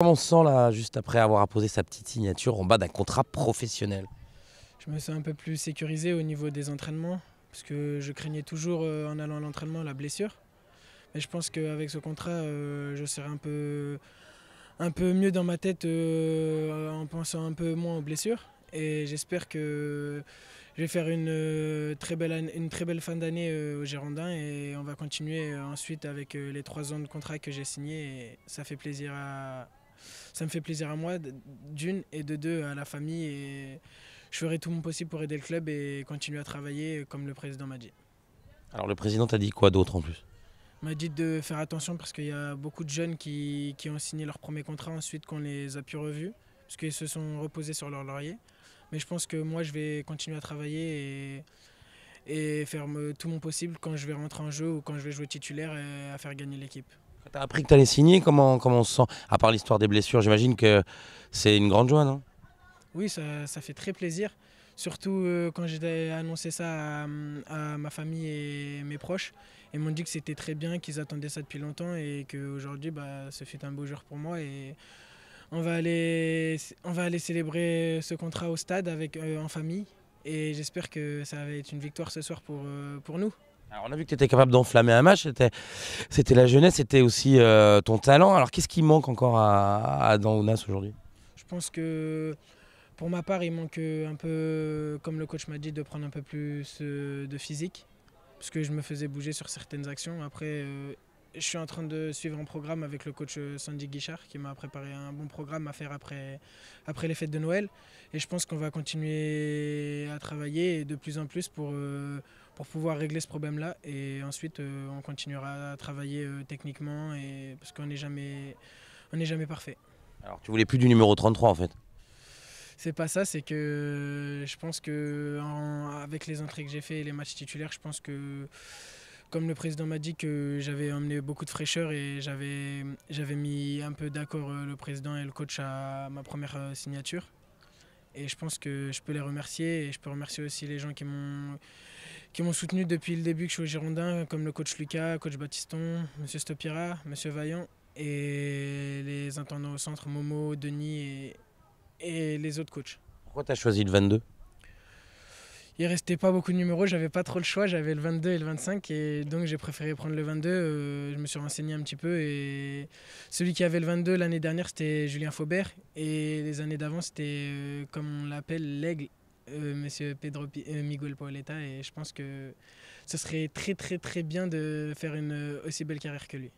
Comment on se sent là, juste après avoir apposé sa petite signature en bas d'un contrat professionnel? Je me sens un peu plus sécurisé au niveau des entraînements, parce que je craignais toujours en allant à l'entraînement la blessure. Mais je pense qu'avec ce contrat, je serai un peu mieux dans ma tête en pensant un peu moins aux blessures. Et j'espère que je vais faire une très belle fin d'année au Girondin et on va continuer ensuite avec les 3 ans de contrat que j'ai signés. Et ça fait plaisir à... Ça me fait plaisir à moi, d'une, et de deux, à la famille. Et je ferai tout mon possible pour aider le club et continuer à travailler comme le président m'a dit. Alors le président t'a dit quoi d'autre en plus? Il m'a dit de faire attention parce qu'il y a beaucoup de jeunes qui ont signé leur premier contrat ensuite qu'on les a pu revus, parce qu'ils se sont reposés sur leur laurier. Mais je pense que moi je vais continuer à travailler et faire tout mon possible quand je vais rentrer en jeu ou quand je vais jouer titulaire et à faire gagner l'équipe. Quand tu as appris que tu allais signer, comment on se sent? À part l'histoire des blessures, j'imagine que c'est une grande joie, non? Oui, ça fait très plaisir, surtout quand j'ai annoncé ça à ma famille et mes proches. Ils m'ont dit que c'était très bien, qu'ils attendaient ça depuis longtemps et qu'aujourd'hui, bah, ce fut un beau jour pour moi. Et on va aller célébrer ce contrat au stade avec, en famille. Et j'espère que ça va être une victoire ce soir pour nous. Alors on a vu que tu étais capable d'enflammer un match, c'était la jeunesse, c'était aussi ton talent. Alors qu'est-ce qui manque encore à Adam Ounas aujourd'hui? Je pense que... Pour ma part, il manque un peu, comme le coach m'a dit, de prendre un peu plus de physique, parce que je me faisais bouger sur certaines actions. Après, je suis en train de suivre un programme avec le coach Sandy Guichard, qui m'a préparé un bon programme à faire après les fêtes de Noël. Et je pense qu'on va continuer à travailler de plus en plus pour pouvoir régler ce problème-là. Et ensuite, on continuera à travailler techniquement, parce qu'on n'est jamais parfait. Alors, tu voulais plus du numéro 33, en fait? C'est pas ça, c'est que je pense que avec les entrées que j'ai fait et les matchs titulaires, je pense que, comme le président m'a dit, que j'avais emmené beaucoup de fraîcheur et j'avais mis un peu d'accord le président et le coach à ma première signature. Et je pense que je peux les remercier et je peux remercier aussi les gens qui m'ont soutenu depuis le début que je suis au Girondin, comme le coach Lucas, coach Battiston, monsieur Stopira, monsieur Vaillant et les intendants au centre, Momo, Denis et les autres coachs. Pourquoi tu as choisi le 22? Il ne restait pas beaucoup de numéros, j'avais pas trop le choix, j'avais le 22 et le 25 et donc j'ai préféré prendre le 22, je me suis renseigné un petit peu et celui qui avait le 22 l'année dernière c'était Julien Faubert et les années d'avant c'était comme on l'appelle l'aigle, monsieur Pedro P, Miguel Pauleta, et je pense que ce serait très bien de faire une aussi belle carrière que lui.